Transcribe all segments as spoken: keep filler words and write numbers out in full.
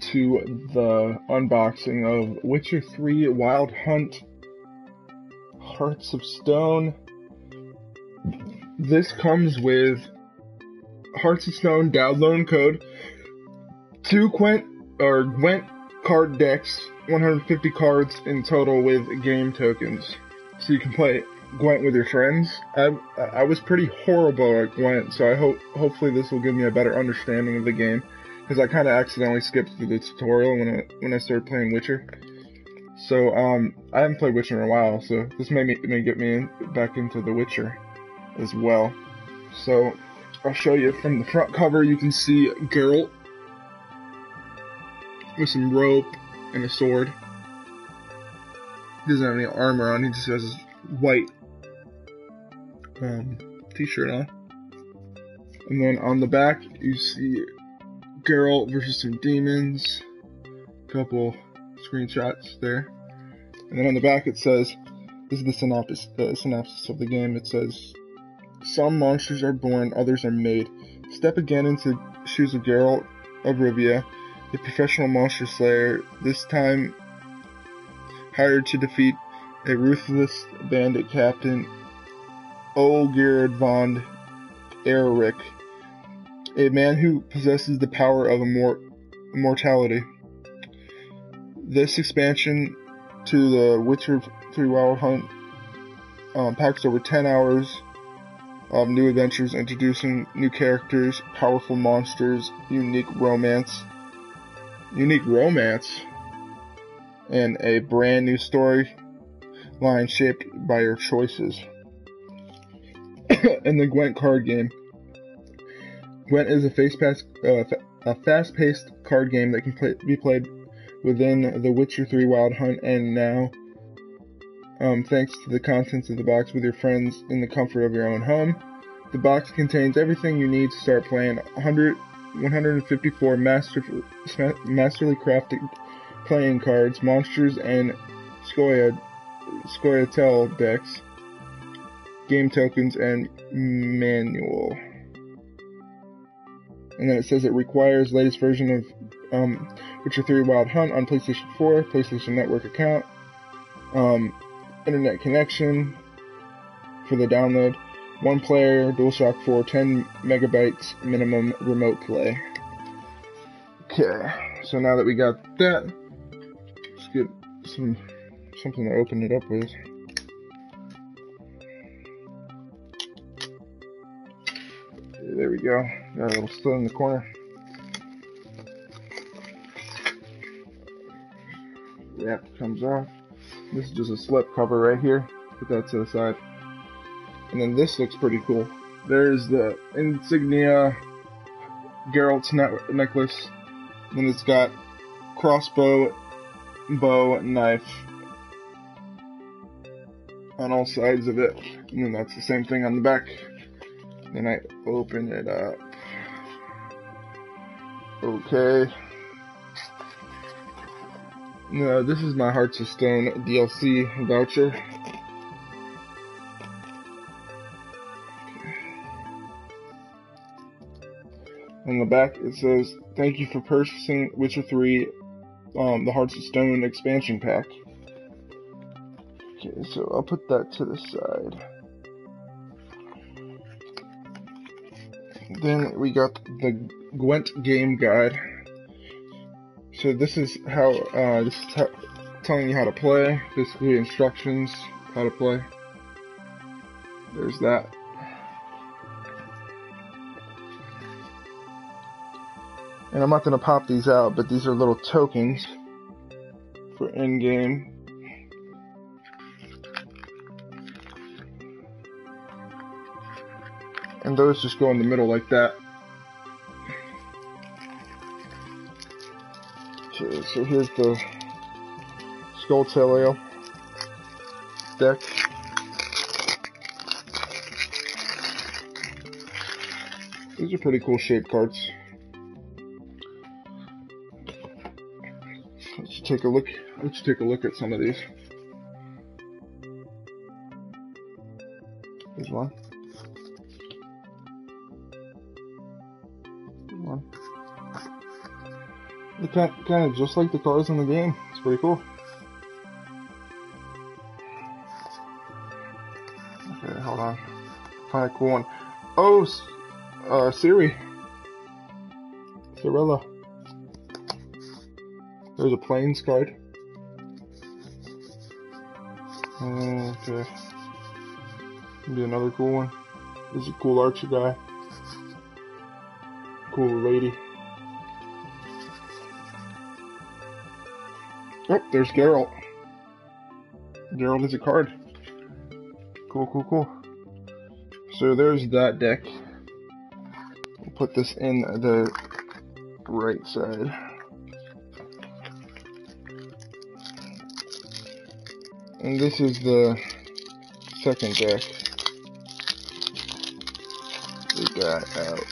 to the unboxing of Witcher three, Wild Hunt, Hearts of Stone. This comes with Hearts of Stone download code, two Gwent, or Gwent card decks, one hundred fifty cards in total with game tokens. So you can play Gwent with your friends. I I was pretty horrible at Gwent, so I hope hopefully this will give me a better understanding of the game, because I kind of accidentally skipped through the tutorial when I when I started playing Witcher. So um, I haven't played Witcher in a while, so this may me, may get me in, back into the Witcher as well. So I'll show you from the front cover. You can see Geralt with some rope and a sword. He doesn't have any armor on. He just has his white um, t-shirt on. And then on the back, you see Geralt versus some demons. A couple screenshots there. And then on the back it says, this is the synopsis, uh, synopsis of the game. It says, some monsters are born, others are made. Step again into the shoes of Geralt of Rivia, the professional monster slayer, this time hired to defeat a ruthless bandit captain, Olgierd von Everec, a man who possesses the power of immortality. This expansion to the Witcher three Wild Hunt um, packs over ten hours of new adventures, introducing new characters, powerful monsters, unique romance, unique romance, and a brand new story line shaped by your choices. In the Gwent card game, Gwent is a, face-pass, uh, a fast-paced card game that can play, be played within the Witcher three Wild Hunt, and now, um, thanks to the contents of the box, with your friends in the comfort of your own home. The box contains everything you need to start playing. one hundred, one hundred fifty-four masterful, masterly crafted playing cards, monsters, and Scoia, Scoia'Tael decks, game tokens, and manual. And then it says it requires latest version of um, Witcher three Wild Hunt on PlayStation four, PlayStation Network account, um, internet connection for the download, one player, DualShock four, ten megabytes minimum, remote play. Okay, so now that we got that, let's get some something to open it up with. There we go. Got a little still in the corner. Wrap comes off. This is just a slip cover right here. Put that to the side. And then this looks pretty cool. There's the insignia, Geralt's net necklace. And then it's got crossbow, bow, knife on all sides of it. And then that's the same thing on the back. Then I open it up. Okay. No, this is my Hearts of Stone D L C voucher. On the back it says, "Thank you for purchasing Witcher three, um, the Hearts of Stone expansion pack." Okay, so I'll put that to the side. Then we got the Gwent game guide. So this is how uh, this is telling you how to play, basically instructions how to play. There's that. And I'm not gonna pop these out, but these are little tokens for in-game. And those just go in the middle like that. Okay, so here's the Scoia'Tael deck. These are pretty cool shaped cards. Let's take a look. Let's take a look at some of these. Here's one. They kind of just like the cars in the game. It's pretty cool. Okay, hold on. Find a cool one. Oh, uh, Ciri. Cirella. There's a planes card. Okay. Be another cool one. There's a cool archer guy. Cool lady. Oh, there's Geralt. Geralt is a card. Cool, cool, cool. So there's that deck. We'll put this in the right side. And this is the second deck we got out.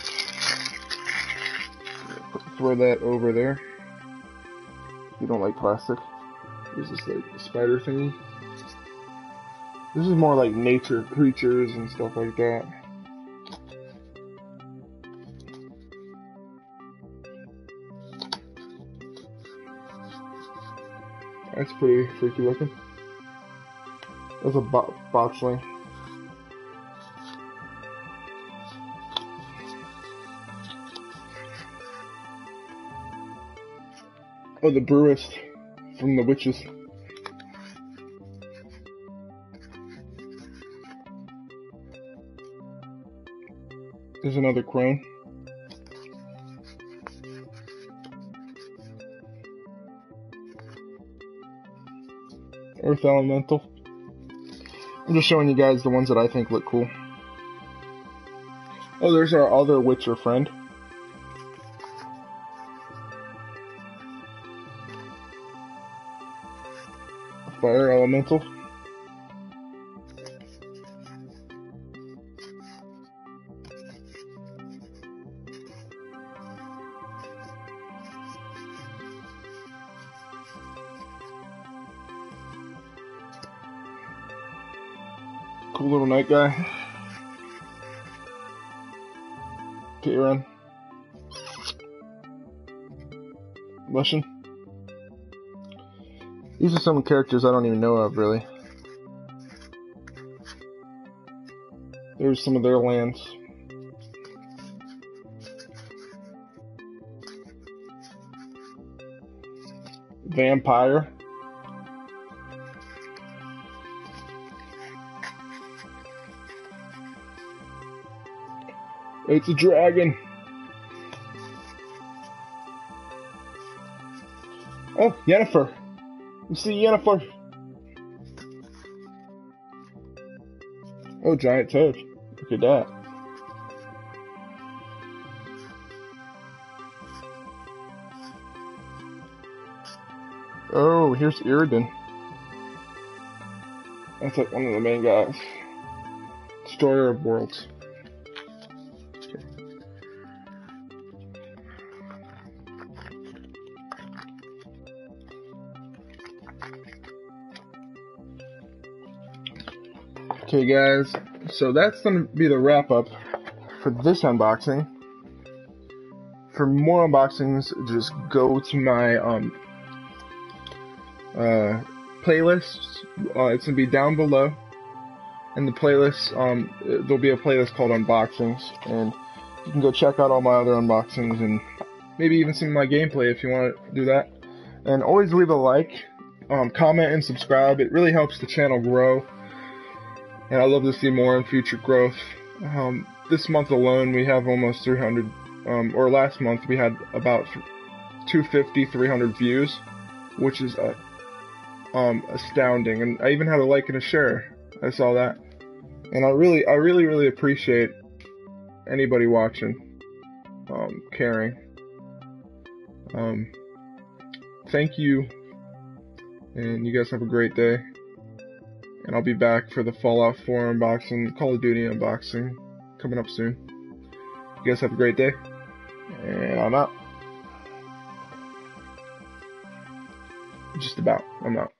Throw that over there. If you don't like plastic. This is like a spider thingy. This is more like nature creatures and stuff like that. That's pretty freaky looking. That's a bo botchling. Oh, the brewist from the witches. There's another crone. Earth elemental. I'm just showing you guys the ones that I think look cool. Oh, there's our other Witcher friend. Fire elemental. Cool little night guy. Kieran. Lushan. These are some characters I don't even know of, really. There's some of their lands. Vampire. It's a dragon. Oh, Yennefer. We see Yennefer. Oh, giant toad. Look at that. Oh, here's Iridan. That's like one of the main guys. Destroyer of worlds. Okay guys, so that's going to be the wrap up for this unboxing. For more unboxings, just go to my um, uh, playlists. Uh, it's going to be down below. And the playlist, um, there'll be a playlist called Unboxings. And you can go check out all my other unboxings and maybe even some of my gameplay if you want to do that. And always leave a like, um, comment, and subscribe. It really helps the channel grow. And I'd love to see more in future growth. Um, this month alone, we have almost three hundred, um, or last month we had about two fifty, three hundred views, which is uh, um, astounding. And I even had a like and a share. I saw that, and I really, I really, really appreciate anybody watching, um, caring. Um, thank you, and you guys have a great day. And I'll be back for the Fallout four unboxing, Call of Duty unboxing, coming up soon. You guys have a great day, and I'm out. Just about, I'm out.